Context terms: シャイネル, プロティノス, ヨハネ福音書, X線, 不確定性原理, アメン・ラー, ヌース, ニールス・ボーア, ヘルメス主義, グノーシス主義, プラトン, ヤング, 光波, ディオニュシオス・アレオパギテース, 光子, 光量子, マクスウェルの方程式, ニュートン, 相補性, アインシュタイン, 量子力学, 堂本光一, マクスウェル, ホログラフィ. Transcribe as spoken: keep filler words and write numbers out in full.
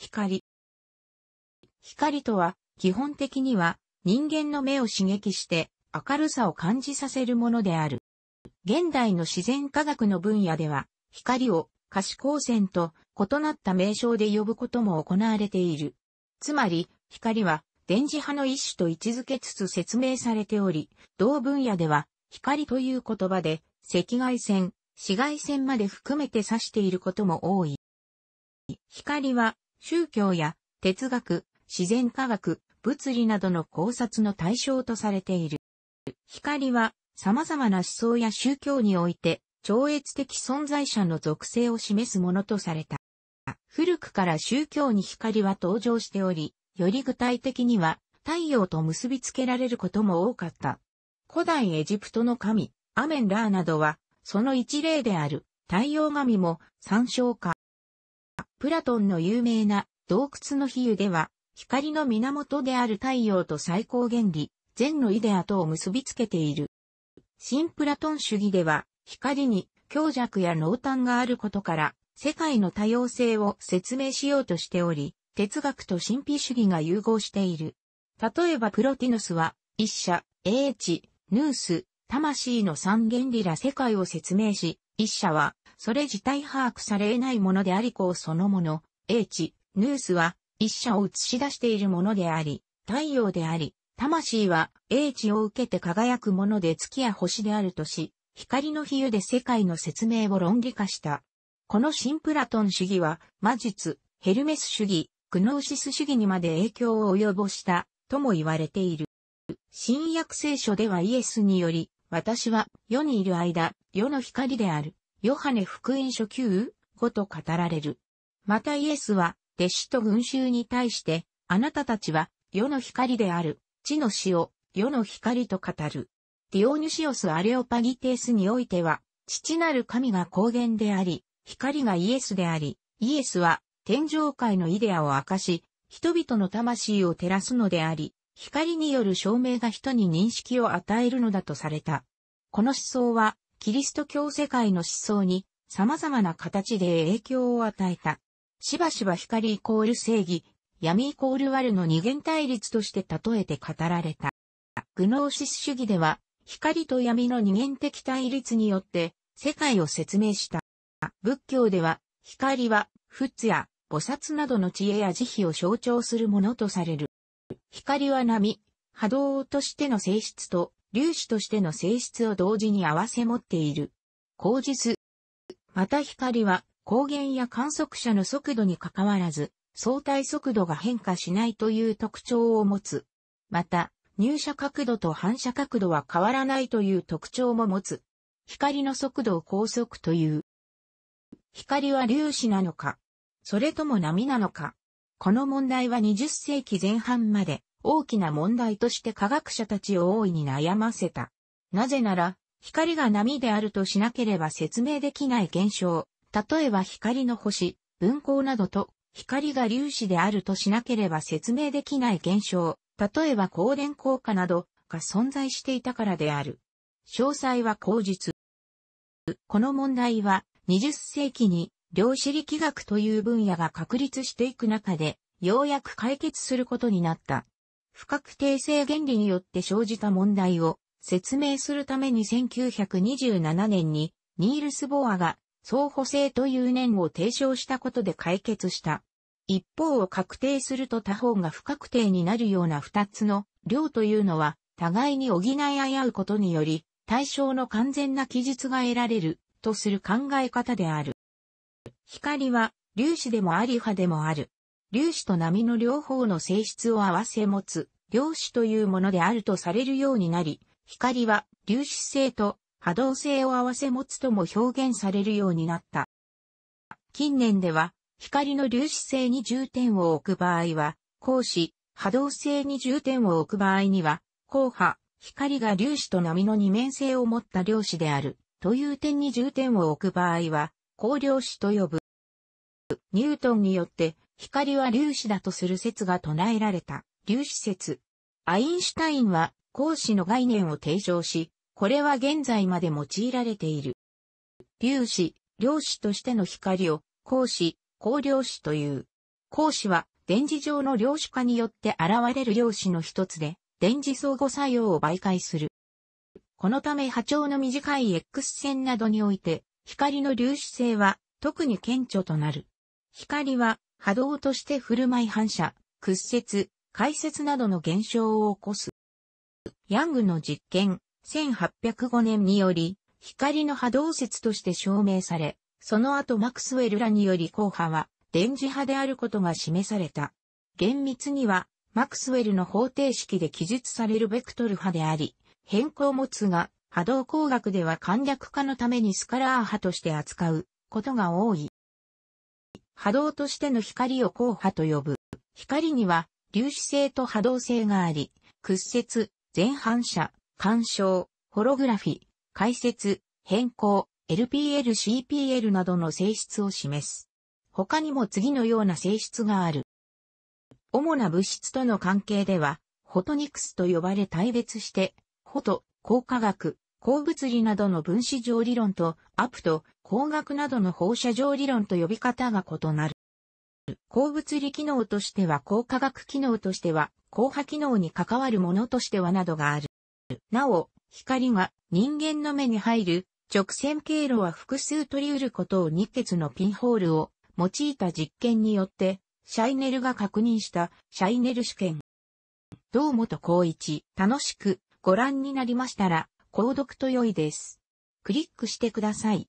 光。光とは、基本的には、人間の目を刺激して、明るさを感じさせるものである。現代の自然科学の分野では、光を可視光線と異なった名称で呼ぶことも行われている。つまり、光は電磁波の一種と位置づけつつ説明されており、同分野では、光という言葉で、赤外線、紫外線まで含めて指していることも多い。光は、宗教や哲学、自然科学、物理などの考察の対象とされている。光は、様々な思想や宗教において、超越的存在者の属性を示すものとされた。古くから宗教に光は登場しており、より具体的には太陽と結びつけられることも多かった。古代エジプトの神、アメンラーなどは、その一例である太陽神も参照か。プラトンの有名な洞窟の比喩では、光の源である太陽と最高原理、善のイデアとを結びつけている。新プラトン主義では、光に強弱や濃淡があることから、世界の多様性を説明しようとしており、哲学と神秘主義が融合している。例えばプロティヌスは、一者、英知、ヌース、魂の三原理ら世界を説明し、一者は、それ自体把握され得ないものでありこうそのもの、英知、ヌースは、一者を映し出しているものであり、太陽であり、魂は、英知を受けて輝くもので月や星であるとし、光の比喩で世界の説明を論理化した。この新プラトン主義は、魔術、ヘルメス主義、グノーシス主義にまで影響を及ぼした、とも言われている。新約聖書ではイエスにより、私は世にいる間、世の光である、ヨハネ福音書 きゅう、ご と語られる。またイエスは、弟子と群衆に対して、あなたたちは世の光である。地の塩、世の光と語る。ディオニュシオス・アレオパギテースにおいては、父なる神が光源であり、光がイエスであり、イエスは天上界のイデアを明かし、人々の魂を照らすのであり、光による証明が人に認識を与えるのだとされた。この思想は、キリスト教世界の思想に様々な形で影響を与えた。しばしば光イコール正義、闇イコール悪の二元対立として例えて語られた。グノーシス主義では、光と闇の二元的対立によって世界を説明した。仏教では、光は仏や菩薩などの知恵や慈悲を象徴するものとされる。光は波、波動としての性質と粒子としての性質を同時に合わせ持っている。口実。また光は光源や観測者の速度に関わらず、相対速度が変化しないという特徴を持つ。また、入射角度と反射角度は変わらないという特徴も持つ。光の速度を光速という。光は粒子なのか、それとも波なのか。この問題はにじゅっせいきぜん半まで大きな問題として科学者たちを大いに悩ませた。なぜなら、光が波であるとしなければ説明できない現象、例えば光の星、分光などと、光が粒子であるとしなければ説明できない現象、例えば光電効果などが存在していたからである。詳細は後日。この問題はにじゅっせいきに量子力学という分野が確立していく中で、ようやく解決することになった。不確定性原理によって生じた問題を説明するためにせんきゅうひゃくにじゅうななねんにニールス・ボアが相補性という念を提唱したことで解決した。一方を確定すると他方が不確定になるような二つの量というのは互いに補い合い合うことにより対象の完全な記述が得られるとする考え方である。光は粒子でもあり波でもある。粒子と波の両方の性質を合わせ持つ量子というものであるとされるようになり、光は粒子性と波動性を合わせ持つとも表現されるようになった。近年では、光の粒子性に重点を置く場合は、光子、波動性に重点を置く場合には、光波、光が粒子と波の二面性を持った量子である、という点に重点を置く場合は、光量子と呼ぶ。ニュートンによって、光は粒子だとする説が唱えられた、粒子説。アインシュタインは、光子の概念を提唱し、これは現在まで用いられている。粒子、量子としての光を、光子、光量子という。光子は電磁上の量子化によって現れる量子の一つで、電磁相互作用を媒介する。このため波長の短い X 線などにおいて、光の粒子性は特に顕著となる。光は波動として振る舞い反射、屈折、回折などの現象を起こす。ヤングの実験、せんはっぴゃくごねんにより、光の波動説として証明され、その後マクスウェルらにより光波は電磁波であることが示された。厳密には、マクスウェルの方程式で記述されるベクトル波であり、変項もつが、波動工学では簡略化のためにスカラー波として扱うことが多い。波動としての光を光波と呼ぶ。光には粒子性と波動性があり、屈折、全反射、干渉、ホログラフィ、回折、変項、エルピーエル、シーピーエル などの性質を示す。他にも次のような性質がある。主な物質との関係では、フォトニクスと呼ばれ対別して、フォト、光化学、光物理などの分子上理論と、アプト、光学などの放射上理論と呼び方が異なる。光物理機能としては光化学機能としては、光波機能に関わるものとしてはなどがある。なお、光が人間の目に入る直線経路は複数取り得ることを日月のピンホールを用いた実験によって、シャイネルが確認したシャイネル試験。堂本光一、楽しくご覧になりましたら、購読と良いです。クリックしてください。